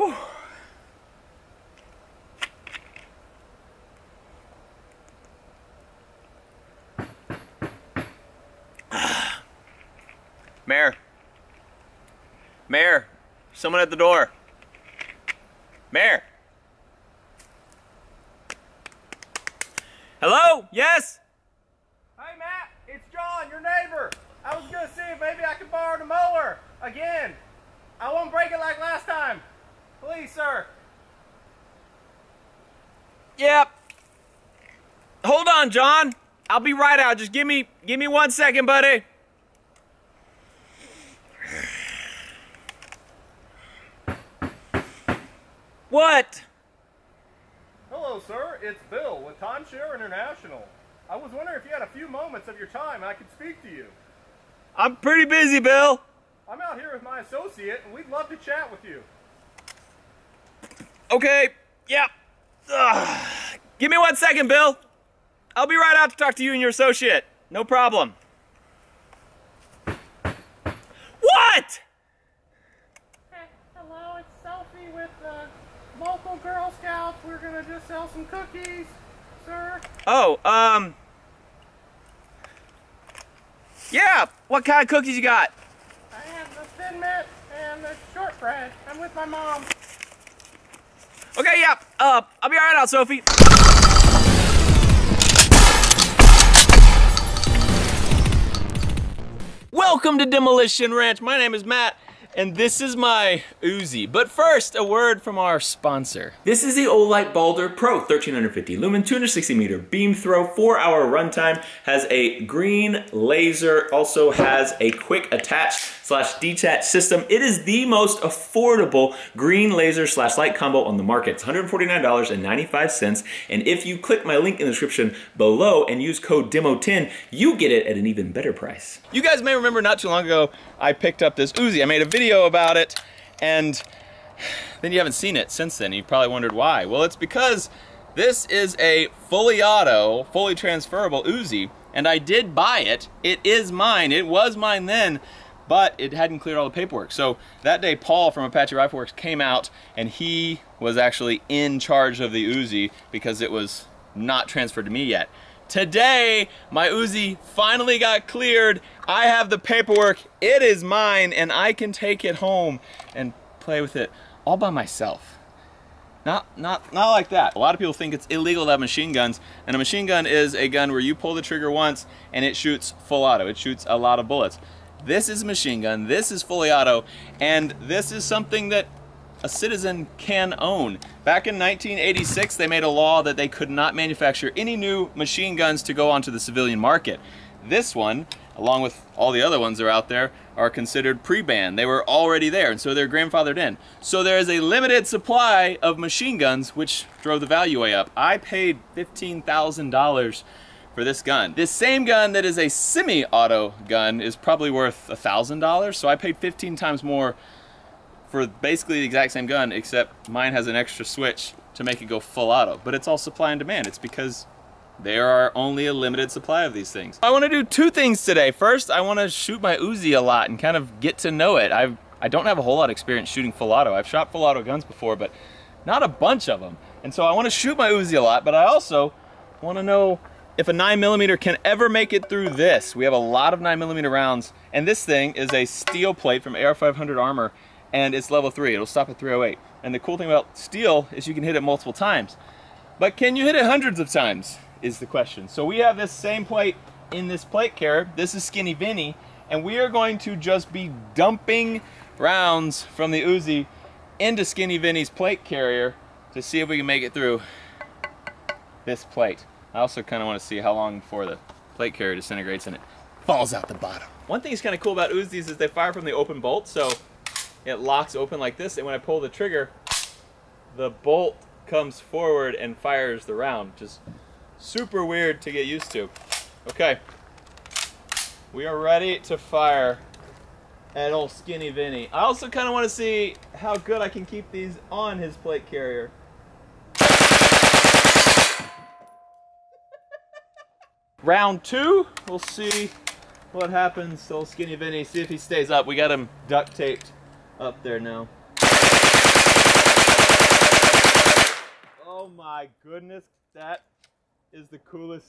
Whew. Mayor. Mayor. Someone at the door. Mayor. Hello? Yes? Hey, Matt. It's John, your neighbor. I was going to see if maybe I could borrow the mower again. I won't break it like last time. Please, sir. Yep. Hold on, John. I'll be right out. Just give me 1 second, buddy. What? Hello, sir. It's Bill with Timeshare International. I was wondering if you had a few moments of your time I could speak to you. I'm pretty busy, Bill. I'm out here with my associate, and we'd love to chat with you. Okay. Yeah. Ugh. Give me 1 second, Bill. I'll be right out to talk to you and your associate. No problem. What? Hello, it's Sophie with local Girl Scouts. We're gonna just sell some cookies, sir. Oh, yeah, what kind of cookies you got? I have the Thin Mint and the shortbread. I'm with my mom. Okay, yeah, I'll be alright out, Sophie. Welcome to Demolition Ranch. My name is Matt. And this is my Uzi. But first, a word from our sponsor. This is the Olight Baldr Pro, 1350 lumen, 260 meter beam throw, 4-hour runtime, has a green laser, also has a quick attach/detach system. It is the most affordable green laser / light combo on the market. It's $149.95, and if you click my link in the description below and use code DEMO10, you get it at an even better price. You guys may remember not too long ago, I picked up this Uzi. I made a video about it, and then you haven't seen it since then. You probably wondered why. Well, it's because this is a fully auto, fully transferable Uzi, and I did buy it. It is mine. It was mine then, but it hadn't cleared all the paperwork. So that day, Paul from Apache Rifleworks came out, and he was actually in charge of the Uzi because it was not transferred to me yet. Today, my Uzi finally got cleared. I have the paperwork. It is mine, and I can take it home and play with it all by myself. Not like that. A lot of people think it's illegal to have machine guns, and a machine gun is a gun where you pull the trigger once and it shoots full auto. It shoots a lot of bullets. This is a machine gun, this is fully auto, and this is something that a citizen can own. Back in 1986, they made a law that they could not manufacture any new machine guns to go onto the civilian market. This one, along with all the other ones that are out there, are considered pre-banned. They were already there, and so they're grandfathered in. So there is a limited supply of machine guns, which drove the value way up. I paid $15,000 for this gun. This same gun that is a semi-auto gun is probably worth $1,000, so I paid 15 times more for basically the exact same gun, except mine has an extra switch to make it go full auto. But it's all supply and demand. It's because there are only a limited supply of these things. I wanna do two things today. First, I wanna shoot my Uzi a lot and kind of get to know it. I don't have a whole lot of experience shooting full auto. I've shot full auto guns before, but not a bunch of them. And so I wanna shoot my Uzi a lot, but I also wanna know if a 9mm can ever make it through this. We have a lot of 9mm rounds, and this thing is a steel plate from AR500 Armor, and it's level 3, it'll stop at 308. And the cool thing about steel is you can hit it multiple times. But can you hit it hundreds of times is the question. So we have this same plate in this plate carrier. This is Skinny Vinny, and we are going to just be dumping rounds from the Uzi into Skinny Vinny's plate carrier to see if we can make it through this plate. I also kind of want to see how long before the plate carrier disintegrates and it falls out the bottom. One thing that's kind of cool about Uzis is they fire from the open bolt, so it locks open like this, and when I pull the trigger, the bolt comes forward and fires the round. Just super weird to get used to. Okay, we are ready to fire at old Skinny Vinny. I also kind of want to see how good I can keep these on his plate carrier. Round two, we'll see what happens to old Skinny Vinny, see if he stays up. We got him duct taped up there now. Oh my goodness, that is the coolest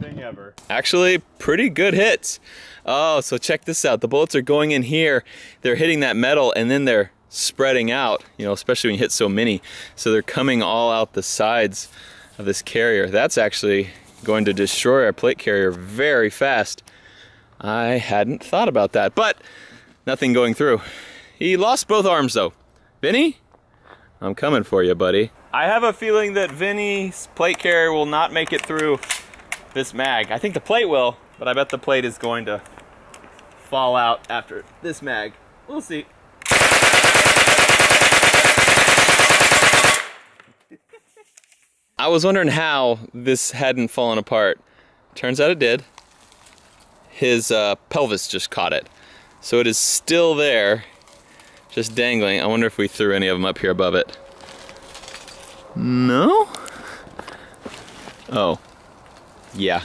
thing ever. Actually, pretty good hits. Oh, so check this out. The bullets are going in here, they're hitting that metal, and then they're spreading out, you know, especially when you hit so many. So they're coming all out the sides of this carrier. That's actually going to destroy our plate carrier very fast. I hadn't thought about that, but nothing going through. He lost both arms though. Vinny, I'm coming for you, buddy. I have a feeling that Vinny's plate carrier will not make it through this mag. I think the plate will, but I bet the plate is going to fall out after this mag. We'll see. I was wondering how this hadn't fallen apart. Turns out it did. His pelvis just caught it. So it is still there, just dangling. I wonder if we threw any of them up here above it. No? Oh, yeah.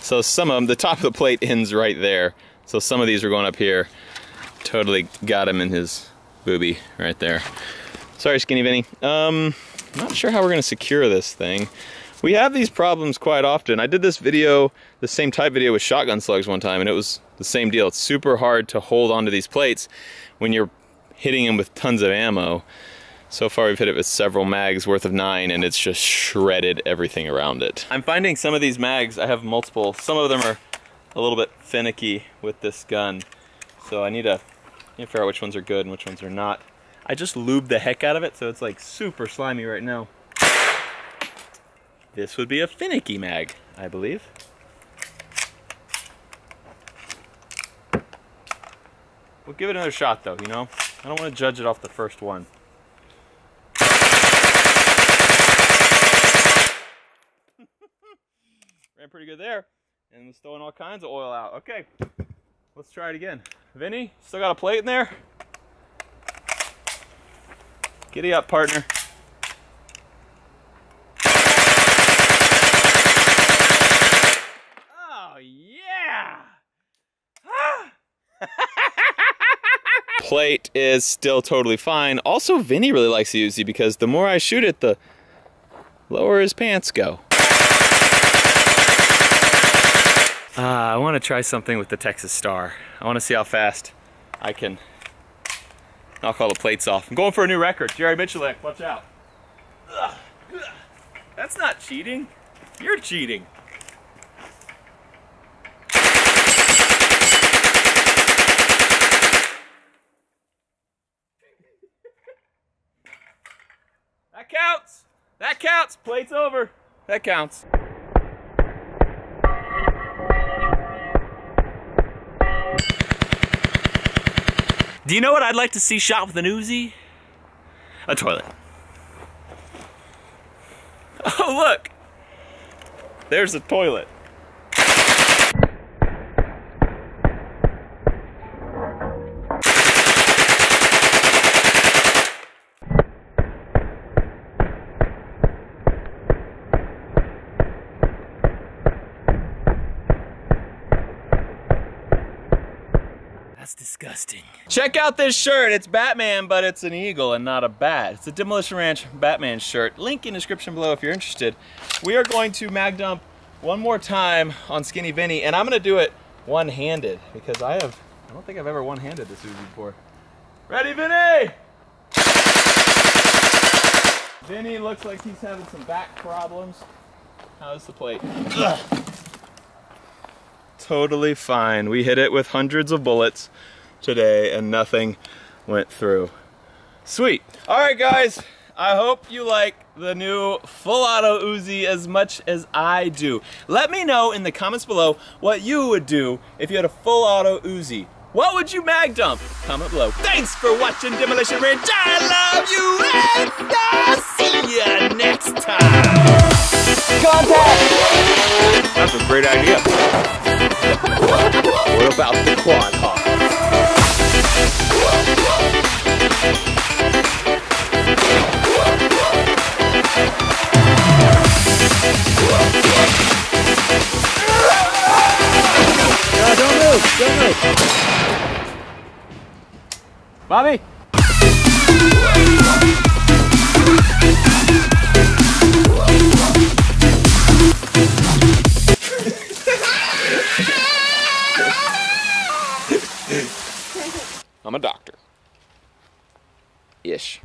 So some of them, the top of the plate ends right there. So some of these were going up here. Totally got him in his boobie right there. Sorry, Skinny Vinny. Not sure how we're gonna secure this thing. We have these problems quite often. I did this video, the same type video with shotgun slugs one time, and it was the same deal. It's super hard to hold onto these plates when you're hitting them with tons of ammo. So far we've hit it with several mags worth of 9, and it's just shredded everything around it. I'm finding some of these mags, I have multiple, some of them are a little bit finicky with this gun. So I need to figure out which ones are good and which ones are not. I just lubed the heck out of it, so it's like super slimy right now. This would be a finicky mag, I believe. We'll give it another shot though, you know? I don't want to judge it off the first one. Ran pretty good there, and was throwing all kinds of oil out. Okay, let's try it again. Vinny, still got a plate in there? Giddy up, partner. Oh, yeah! Plate is still totally fine. Also, Vinny really likes the Uzi because the more I shoot it, the lower his pants go. I want to try something with the Texas Star. I want to see how fast I can knock all the plates off. I'm going for a new record. Jerry Michelek, watch out. Ugh. Ugh. That's not cheating. You're cheating. That counts. That counts. Plate's over. That counts. Do you know what I'd like to see shot with an Uzi? A toilet. Oh look! There's a toilet. Disgusting. Check out this shirt. It's Batman, but it's an eagle and not a bat. It's a Demolition Ranch Batman shirt. Link in description below if you're interested. We are going to mag dump one more time on Skinny Vinny, and I'm gonna do it one-handed because I don't think I've ever one-handed this Uzi before. Ready, Vinny? Vinny looks like he's having some back problems. How's the plate? Ugh. Totally fine. We hit it with hundreds of bullets today and nothing went through. Sweet. All right, guys, I hope you like the new full auto Uzi as much as I do. Let me know in the comments below what you would do if you had a full auto Uzi. What would you mag dump? Comment below. Thanks for watching Demolition Ranch. I love you and I'll see you next time. Contact! That's a great idea. What about the quad hog? No, don't move. Bobby! I'm a doctor. Ish.